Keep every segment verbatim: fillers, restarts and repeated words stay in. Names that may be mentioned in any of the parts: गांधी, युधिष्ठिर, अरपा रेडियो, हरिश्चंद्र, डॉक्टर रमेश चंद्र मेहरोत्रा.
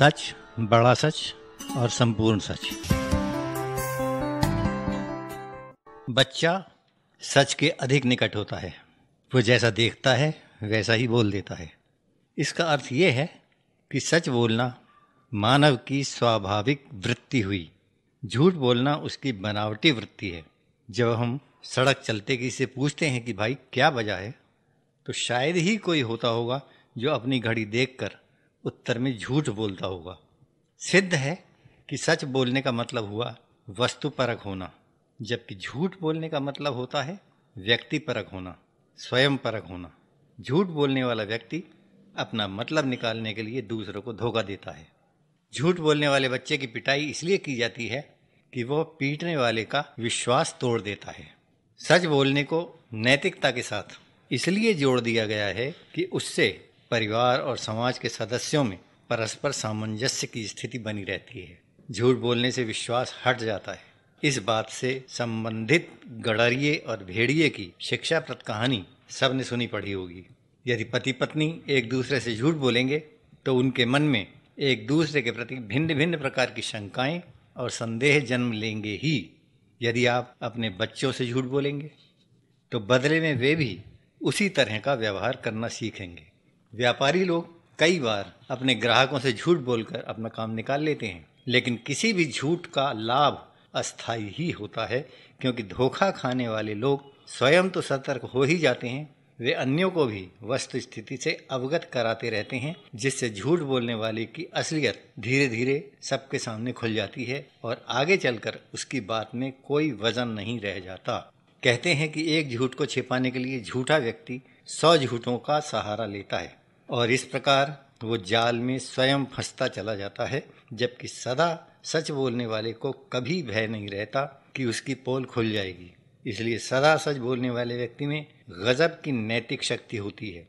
सच, बड़ा सच और संपूर्ण सच। बच्चा सच के अधिक निकट होता है। वो जैसा देखता है वैसा ही बोल देता है। इसका अर्थ ये है कि सच बोलना मानव की स्वाभाविक वृत्ति हुई, झूठ बोलना उसकी बनावटी वृत्ति है। जब हम सड़क चलते किसी से पूछते हैं कि भाई क्या बजा है, तो शायद ही कोई होता होगा जो अपनी घड़ी देखकर उत्तर में झूठ बोलता होगा। सिद्ध है कि सच बोलने का मतलब हुआ वस्तुपरक होना, जबकि झूठ बोलने का मतलब होता है व्यक्तिपरक होना, स्वयंपरक होना। झूठ बोलने वाला व्यक्ति अपना मतलब निकालने के लिए दूसरों को धोखा देता है। झूठ बोलने वाले बच्चे की पिटाई इसलिए की जाती है कि वह पीटने वाले का विश्वास तोड़ देता है। सच बोलने को नैतिकता के साथ इसलिए जोड़ दिया गया है कि उससे परिवार और समाज के सदस्यों में परस्पर सामंजस्य की स्थिति बनी रहती है। झूठ बोलने से विश्वास हट जाता है। इस बात से संबंधित गडरिये और भेड़िए की शिक्षाप्रद कहानी सबने सुनी पड़ी होगी। यदि पति पत्नी एक दूसरे से झूठ बोलेंगे तो उनके मन में एक दूसरे के प्रति भिन्न भिन्न प्रकार की शंकाएं और संदेह जन्म लेंगे ही। यदि आप अपने बच्चों से झूठ बोलेंगे तो बदले में वे भी उसी तरह का व्यवहार करना सीखेंगे। व्यापारी लोग कई बार अपने ग्राहकों से झूठ बोलकर अपना काम निकाल लेते हैं, लेकिन किसी भी झूठ का लाभ अस्थायी ही होता है, क्योंकि धोखा खाने वाले लोग स्वयं तो सतर्क हो ही जाते हैं, वे अन्यों को भी वस्तु स्थिति से अवगत कराते रहते हैं, जिससे झूठ बोलने वाले की असलियत धीरे धीरे सबके सामने खुल जाती है और आगे चलकर उसकी बात में कोई वजन नहीं रह जाता। कहते हैं कि एक झूठ को छिपाने के लिए झूठा व्यक्ति सौ झूठों का सहारा लेता है और इस प्रकार वो जाल में स्वयं फंसता चला जाता है, जबकि सदा सच बोलने वाले को कभी भय नहीं रहता कि उसकी पोल खुल जाएगी। इसलिए सदा सच बोलने वाले व्यक्ति में गजब की नैतिक शक्ति होती है।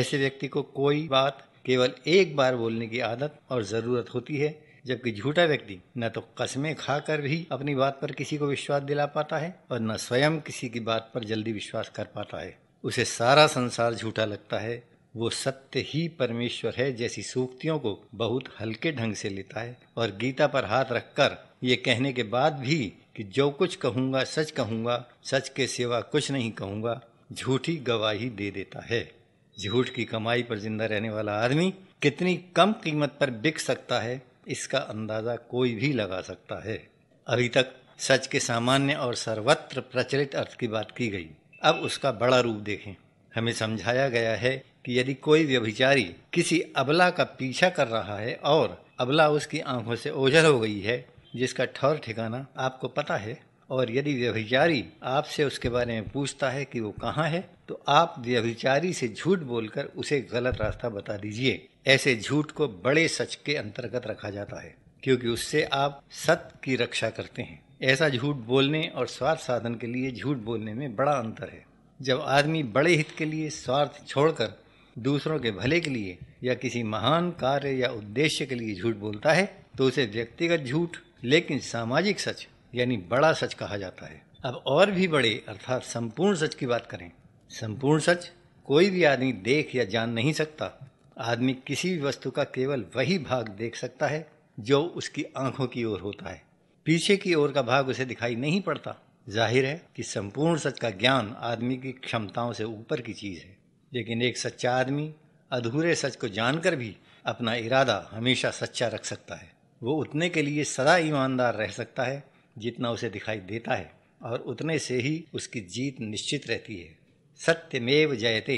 ऐसे व्यक्ति को कोई बात केवल एक बार बोलने की आदत और ज़रूरत होती है, जबकि झूठा व्यक्ति न तो कस्में खाकर भी अपनी बात पर किसी को विश्वास दिला पाता है और न स्वयं किसी की बात पर जल्दी विश्वास कर पाता है। उसे सारा संसार झूठा लगता है। वो सत्य ही परमेश्वर है जैसी सूक्तियों को बहुत हल्के ढंग से लेता है और गीता पर हाथ रखकर ये कहने के बाद भी कि जो कुछ कहूँगा सच कहूँगा, सच के सिवा कुछ नहीं कहूँगा, झूठी गवाही दे देता है। झूठ की कमाई पर जिंदा रहने वाला आदमी कितनी कम कीमत पर बिक सकता है, इसका अंदाज़ा कोई भी लगा सकता है। अभी तक सच के सामान्य और सर्वत्र प्रचलित अर्थ की बात की गई, अब उसका बड़ा रूप देखें। हमें समझाया गया है कि यदि कोई व्यभिचारी किसी अबला का पीछा कर रहा है और अबला उसकी आंखों से ओझल हो गई है, जिसका ठौर ठिकाना आपको पता है, और यदि व्यभिचारी आपसे उसके बारे में पूछता है कि वो कहाँ है, तो आप व्यभिचारी से झूठ बोलकर उसे गलत रास्ता बता दीजिए। ऐसे झूठ को बड़े सच के अंतर्गत रखा जाता है, क्योंकि उससे आप सत्य की रक्षा करते हैं। ऐसा झूठ बोलने और स्वार्थ साधन के लिए झूठ बोलने में बड़ा अंतर है। जब आदमी बड़े हित के लिए स्वार्थ छोड़कर दूसरों के भले के लिए या किसी महान कार्य या उद्देश्य के लिए झूठ बोलता है, तो उसे व्यक्तिगत झूठ लेकिन सामाजिक सच यानी बड़ा सच कहा जाता है। अब और भी बड़े अर्थात संपूर्ण सच की बात करें। संपूर्ण सच कोई भी आदमी देख या जान नहीं सकता। आदमी किसी भी वस्तु का केवल वही भाग देख सकता है जो उसकी आंखों की ओर होता है, पीछे की ओर का भाग उसे दिखाई नहीं पड़ता। जाहिर है कि संपूर्ण सच का ज्ञान आदमी की क्षमताओं से ऊपर की चीज़ है, लेकिन एक सच्चा आदमी अधूरे सच को जानकर भी अपना इरादा हमेशा सच्चा रख सकता है। वो उतने के लिए सदा ईमानदार रह सकता है जितना उसे दिखाई देता है, और उतने से ही उसकी जीत निश्चित रहती है। सत्यमेव जयते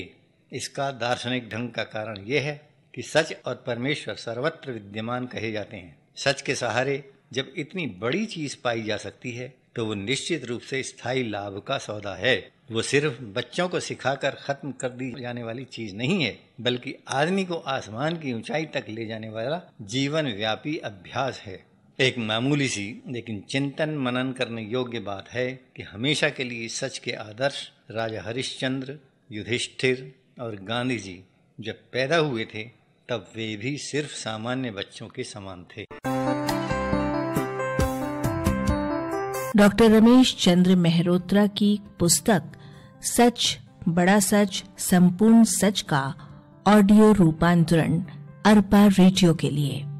इसका दार्शनिक ढंग का कारण यह है कि सच और परमेश्वर सर्वत्र विद्यमान कहे जाते हैं। सच के सहारे जब इतनी बड़ी चीज़ पाई जा सकती है तो वो निश्चित रूप से स्थायी लाभ का सौदा है। वो सिर्फ बच्चों को सिखाकर खत्म कर दी जाने वाली चीज़ नहीं है, बल्कि आदमी को आसमान की ऊंचाई तक ले जाने वाला जीवन व्यापी अभ्यास है। एक मामूली सी लेकिन चिंतन मनन करने योग्य बात है कि हमेशा के लिए सच के आदर्श राजा हरिश्चंद्र, युधिष्ठिर और गांधी जी जब पैदा हुए थे, तब वे भी सिर्फ सामान्य बच्चों के समान थे। डॉक्टर रमेश चंद्र मेहरोत्रा की पुस्तक सच, बड़ा सच, संपूर्ण सच का ऑडियो रूपांतरण अरपा रेडियो के लिए।